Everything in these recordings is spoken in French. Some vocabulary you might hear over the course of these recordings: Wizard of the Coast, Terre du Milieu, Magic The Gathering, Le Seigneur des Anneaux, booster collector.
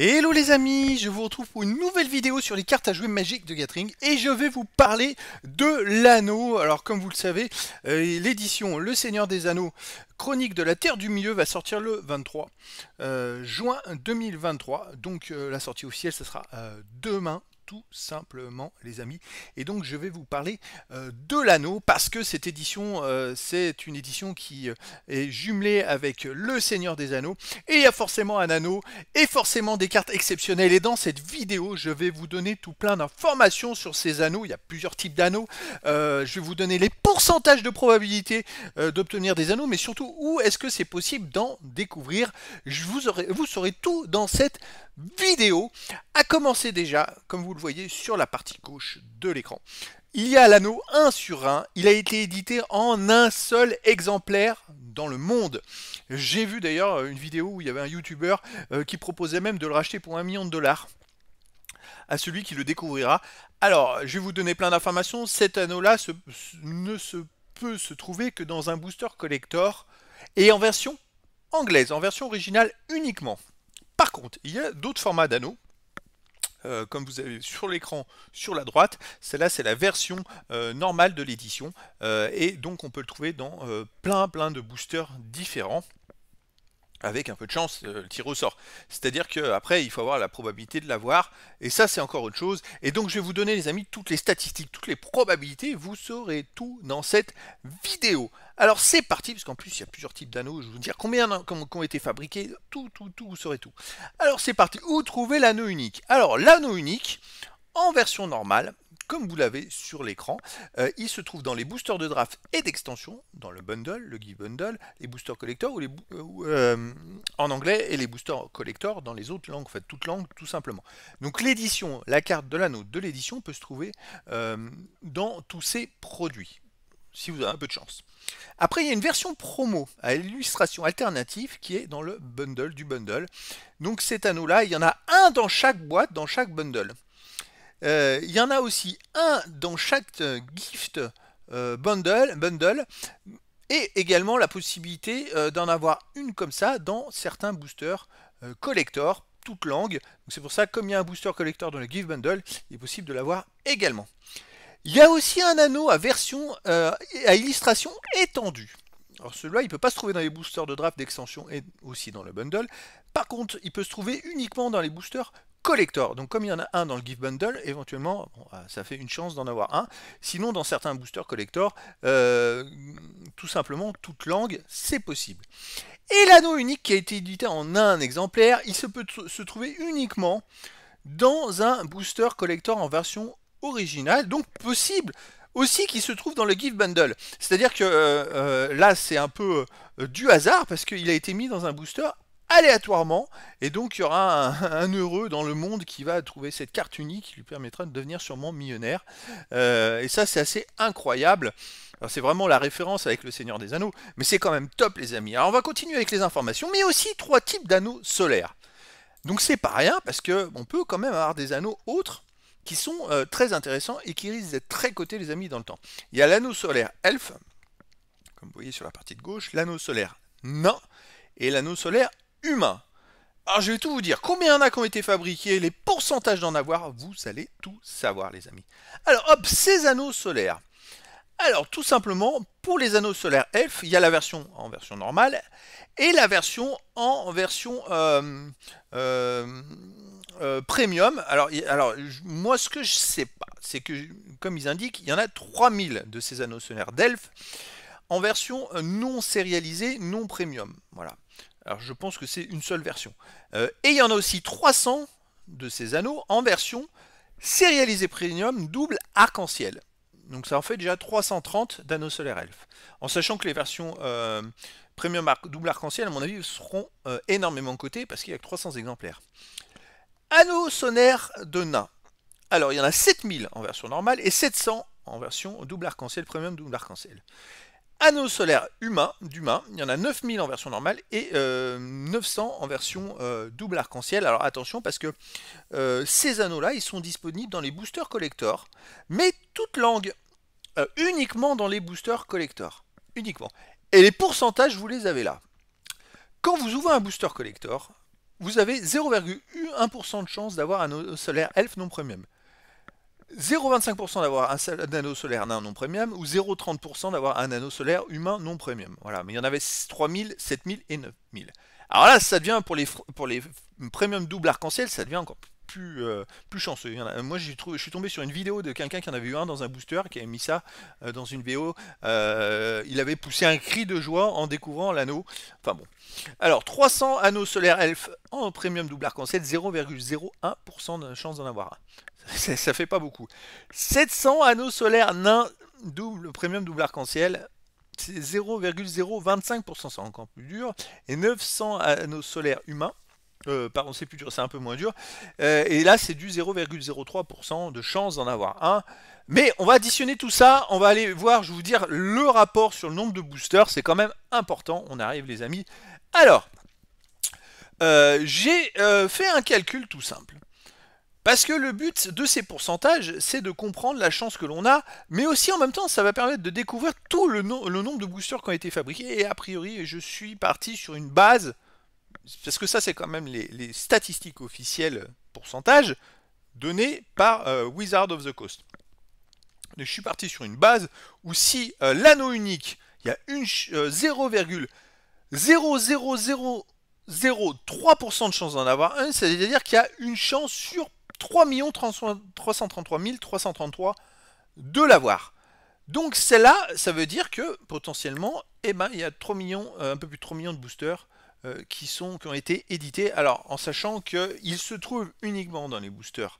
Hello les amis, je vous retrouve pour une nouvelle vidéo sur les cartes à jouer Magic The Gathering et je vais vous parler de l'anneau. Alors comme vous le savez, l'édition Le Seigneur des Anneaux, Chronique de la Terre du Milieu va sortir le 23 juin 2023. Donc la sortie officielle, ce sera demain. Tout simplement les amis, et donc je vais vous parler de l'anneau parce que cette édition c'est une édition qui est jumelée avec Le Seigneur des Anneaux et il y a forcément un anneau et forcément des cartes exceptionnelles. Et dans cette vidéo je vais vous donner tout plein d'informations sur ces anneaux. Il y a plusieurs types d'anneaux, je vais vous donner les pourcentages de probabilité d'obtenir des anneaux, mais surtout où est-ce que c'est possible d'en découvrir. Vous saurez tout dans cette vidéo, à commencer déjà, comme vous le voyez, sur la partie gauche de l'écran. Il y a l'anneau 1/1, il a été édité en un seul exemplaire dans le monde. J'ai vu d'ailleurs une vidéo où il y avait un youtubeur qui proposait même de le racheter pour $1 million à celui qui le découvrira. Alors, je vais vous donner plein d'informations. Cet anneau-là ne peut se trouver que dans un booster collector et en version anglaise, en version originale uniquement. Par contre, il y a d'autres formats d'anneaux, comme vous avez sur l'écran sur la droite. Celle-là, c'est la version normale de l'édition, et donc on peut le trouver dans plein de boosters différents. Avec un peu de chance, le tir au sort. C'est-à-dire qu'après, il faut avoir la probabilité de l'avoir. Et ça, c'est encore autre chose. Et donc, je vais vous donner, les amis, toutes les statistiques, toutes les probabilités. Vous saurez tout dans cette vidéo. Alors, c'est parti, parce qu'en plus, il y a plusieurs types d'anneaux. Je vais vous dire combien ont été fabriqués. Tout, vous saurez tout. Alors, c'est parti. Où trouver l'anneau unique? Alors, l'anneau unique, en version normale, comme vous l'avez sur l'écran, il se trouve dans les boosters de draft et d'extension, dans le bundle, le Give Bundle, les boosters collector ou en anglais et les boosters collector dans les autres langues, en fait, toutes langues tout simplement. Donc l'édition, la carte de l'anneau de l'édition peut se trouver dans tous ces produits, si vous avez un peu de chance. Après, il y a une version promo à illustration alternative qui est dans le bundle du bundle. Donc cet anneau-là, il y en a un dans chaque boîte, dans chaque bundle. Il y en a aussi un dans chaque gift bundle et également la possibilité d'en avoir une comme ça dans certains boosters collector, toutes langues. C'est pour ça, comme il y a un booster collector dans le gift bundle, il est possible de l'avoir également. Il y a aussi un anneau à version à illustration étendue. Alors celui-là, il ne peut pas se trouver dans les boosters de draft, d'extension et aussi dans le bundle. Par contre, il peut se trouver uniquement dans les boosters collector. Donc comme il y en a un dans le Gift Bundle, éventuellement, bon, ça fait une chance d'en avoir un. Sinon, dans certains boosters collector, tout simplement, toute langue, c'est possible. Et l'anneau unique qui a été édité en un exemplaire, il peut se trouver uniquement dans un booster collector en version originale, donc possible aussi qui se trouve dans le Gift Bundle. C'est-à-dire que là, c'est un peu du hasard, parce qu'il a été mis dans un booster aléatoirement, et donc il y aura un heureux dans le monde qui va trouver cette carte unique qui lui permettra de devenir sûrement millionnaire. Et ça, c'est assez incroyable. Alors c'est vraiment la référence avec Le Seigneur des Anneaux, mais c'est quand même top les amis. Alors on va continuer avec les informations, mais aussi 3 types d'anneaux solaires. Donc c'est pas rien, parce que on peut quand même avoir des anneaux autres qui sont très intéressants et qui risquent d'être très cotés les amis dans le temps. Il y a l'anneau solaire elfe, comme vous voyez sur la partie de gauche, l'anneau solaire nain et l'anneau solaire humain. Alors je vais tout vous dire, combien il y en a qui ont été fabriqués, les pourcentages d'en avoir, vous allez tout savoir les amis. Alors hop, ces anneaux solaires. Alors tout simplement, pour les anneaux solaires elfes, il y a la version en version normale et la version en version premium. Alors moi ce que je sais pas, c'est que comme ils indiquent, il y en a 3000 de ces anneaux solaires d'elfes en version non sérialisée, non premium. Voilà. Alors je pense que c'est une seule version. Et il y en a aussi 300 de ces anneaux en version sérialisée premium double arc-en-ciel. Donc ça en fait déjà 330 d'anneaux solaires elfes. En sachant que les versions premium double arc-en-ciel, à mon avis, seront énormément cotées parce qu'il y a que 300 exemplaires. Anneaux solaires de nains. Alors il y en a 7000 en version normale et 700 en version double arc-en-ciel, premium double arc-en-ciel. Anneaux solaires d'humain, il y en a 9000 en version normale et 900 en version double arc-en-ciel. Alors attention parce que ces anneaux-là, ils sont disponibles dans les boosters collector, mais toute langue, uniquement dans les boosters collector, uniquement. Et les pourcentages, vous les avez là. Quand vous ouvrez un booster collector, vous avez 0,1% de chance d'avoir un anneau solaire elfe non premium, 0,25% d'avoir un anneau solaire nain non premium, ou 0,30% d'avoir un anneau solaire humain non premium. Voilà, mais il y en avait 3000, 7000 et 9000. Alors là, ça devient, pour les premium double arc-en-ciel, ça devient encore plus chanceux. Moi, je suis tombé sur une vidéo de quelqu'un qui en avait eu un dans un booster, qui avait mis ça dans une VO. Il avait poussé un cri de joie en découvrant l'anneau. Enfin bon. Alors, 300 anneaux solaires elfes en premium double arc-en-ciel, 0,01% de chance d'en avoir un. Ça fait pas beaucoup. 700 anneaux solaires nains double, premium double arc-en-ciel, c'est 0,025%, c'est encore plus dur. Et 900 anneaux solaires humains, pardon, c'est plus dur, c'est un peu moins dur. Et là, c'est du 0,03% de chance d'en avoir un. Mais on va additionner tout ça, on va aller voir, je vais vous dire, le rapport sur le nombre de boosters. C'est quand même important, on arrive les amis. Alors, j'ai fait un calcul tout simple. Parce que le but de ces pourcentages, c'est de comprendre la chance que l'on a, mais aussi en même temps, ça va permettre de découvrir tout le nombre de boosters qui ont été fabriqués. Et a priori, je suis parti sur une base, parce que ça c'est quand même les statistiques officielles pourcentage données par Wizard of the Coast. Donc, je suis parti sur une base où si l'anneau unique, il y a 0,0003% de chance d'en avoir un, c'est-à-dire qu'il y a une chance sur 3 333 333 de l'avoir. Donc celle-là, ça veut dire que potentiellement, eh ben, il y a 3 millions, un peu plus de 3 millions de boosters qui ont été édités. Alors en sachant qu'ils se trouvent uniquement dans les boosters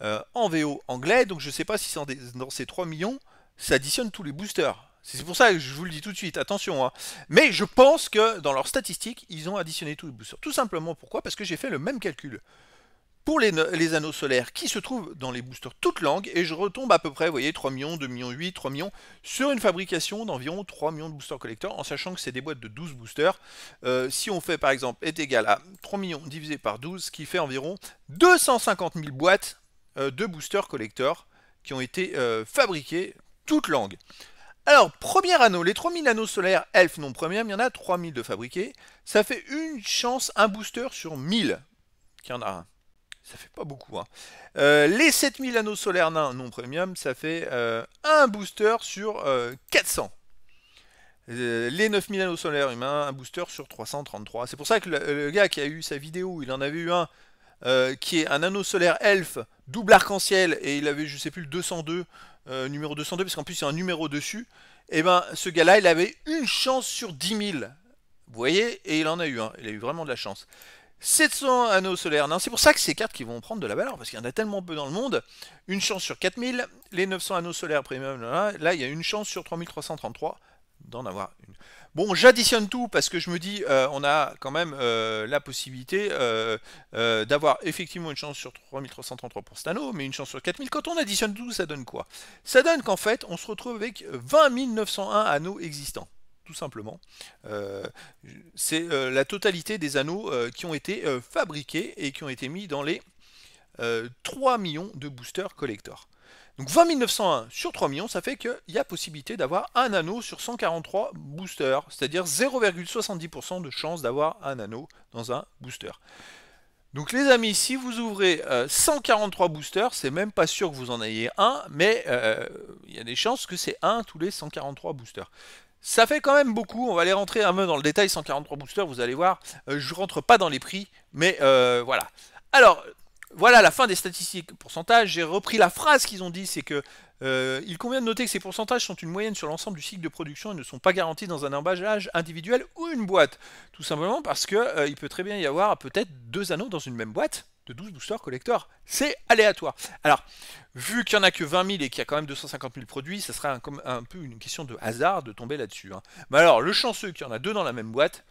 en VO anglais, donc je ne sais pas si dans ces 3 millions, ça additionne tous les boosters. C'est pour ça que je vous le dis tout de suite, attention hein. Mais je pense que dans leurs statistiques, ils ont additionné tous les boosters. Tout simplement pourquoi? Parce que j'ai fait le même calcul pour les anneaux solaires qui se trouvent dans les boosters toutes langues, et je retombe à peu près, vous voyez, 3 millions, 2 millions 8, 3 millions, sur une fabrication d'environ 3 millions de boosters collecteurs, en sachant que c'est des boîtes de 12 boosters. Si on fait par exemple, est égal à 3 millions divisé par 12, ce qui fait environ 250 000 boîtes de boosters collecteurs qui ont été fabriquées toutes langues. Alors, premier anneau, les 3000 anneaux solaires elfes non premium, il y en a 3000 de fabriqués. Ça fait une chance, un booster sur 1000 qu'il y en a un. Ça fait pas beaucoup. Hein. Les 7000 anneaux solaires nains non premium, ça fait un booster sur 400. Les 9000 anneaux solaires humains, un booster sur 333. C'est pour ça que le gars qui a eu sa vidéo, il en avait eu un qui est un anneau solaire elfe double arc-en-ciel, et il avait, je sais plus, le 202. Numéro 202, parce qu'en plus il y a un numéro dessus, et ben ce gars-là, il avait une chance sur 10 000, vous voyez, et il en a eu un, il a eu vraiment de la chance. 700 anneaux solaires, c'est pour ça que ces cartes qui vont prendre de la valeur, parce qu'il y en a tellement peu dans le monde, une chance sur 4000, les 900 anneaux solaires premium, là il y a une chance sur 3333 d'en avoir une. Bon, j'additionne tout parce que je me dis, on a quand même la possibilité d'avoir effectivement une chance sur 3333 pour cet anneau, mais une chance sur 4000. Quand on additionne tout, ça donne quoi? Ça donne qu'en fait, on se retrouve avec 20 901 anneaux existants, tout simplement. C'est la totalité des anneaux qui ont été fabriqués et qui ont été mis dans les 3 millions de boosters collectors. Donc 20 901 sur 3 millions, ça fait qu'il y a possibilité d'avoir un anneau sur 143 boosters, c'est-à-dire 0,70% de chance d'avoir un anneau dans un booster. Donc les amis, si vous ouvrez 143 boosters, c'est même pas sûr que vous en ayez un, mais il y a des chances que c'est un tous les 143 boosters. Ça fait quand même beaucoup, on va aller rentrer un peu dans le détail, 143 boosters, vous allez voir, je rentre pas dans les prix, mais voilà. Alors... voilà la fin des statistiques pourcentages. J'ai repris la phrase qu'ils ont dit, c'est que il convient de noter que ces pourcentages sont une moyenne sur l'ensemble du cycle de production et ne sont pas garantis dans un emballage individuel ou une boîte. Tout simplement parce qu'il peut très bien y avoir peut-être 2 anneaux dans une même boîte de 12 boosters collecteurs. C'est aléatoire. Alors, vu qu'il n'y en a que 20 000 et qu'il y a quand même 250 000 produits, ça serait un peu une question de hasard de tomber là-dessus. Hein. Mais alors, le chanceux qu'il y en a 2 dans la même boîte,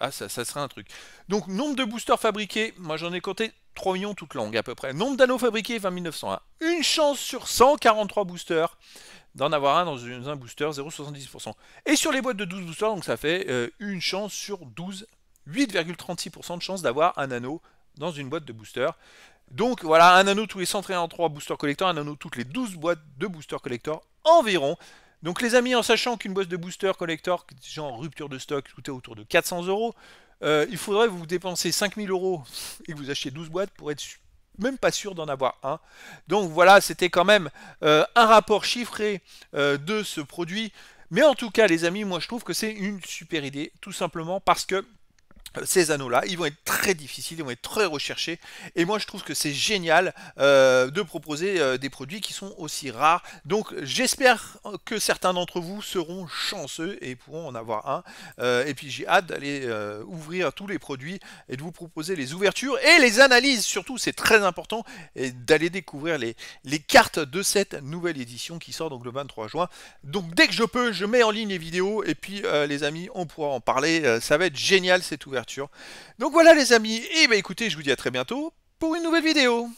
ah, ça serait un truc. Donc, nombre de boosters fabriqués, moi j'en ai compté 3 millions toutes langues à peu près. Nombre d'anneaux fabriqués, 20 901. Une chance sur 143 boosters d'en avoir un dans un booster, 0,70%. Et sur les boîtes de 12 boosters, donc ça fait une chance sur 12, 8,36% de chance d'avoir un anneau dans une boîte de booster. Donc voilà, un anneau tous les 143 boosters collecteurs, un anneau toutes les 12 boîtes de booster collecteurs environ. Donc les amis, en sachant qu'une boîte de booster collector, genre rupture de stock, tout est autour de 400 euros, il faudrait vous dépenser 5 000 € et que vous achetez 12 boîtes pour être même pas sûr d'en avoir un. Donc voilà, c'était quand même un rapport chiffré de ce produit. Mais en tout cas, les amis, moi je trouve que c'est une super idée, tout simplement parce que ces anneaux-là, ils vont être très difficiles, ils vont être très recherchés, et moi je trouve que c'est génial de proposer des produits qui sont aussi rares. Donc j'espère que certains d'entre vous seront chanceux et pourront en avoir un, et puis j'ai hâte d'aller ouvrir tous les produits et de vous proposer les ouvertures et les analyses, surtout c'est très important, et d'aller découvrir les cartes de cette nouvelle édition qui sort donc le 23 juin. Donc dès que je peux, je mets en ligne les vidéos, et puis les amis, on pourra en parler, ça va être génial cette ouverture. Donc voilà les amis, et bah écoutez, je vous dis à très bientôt pour une nouvelle vidéo.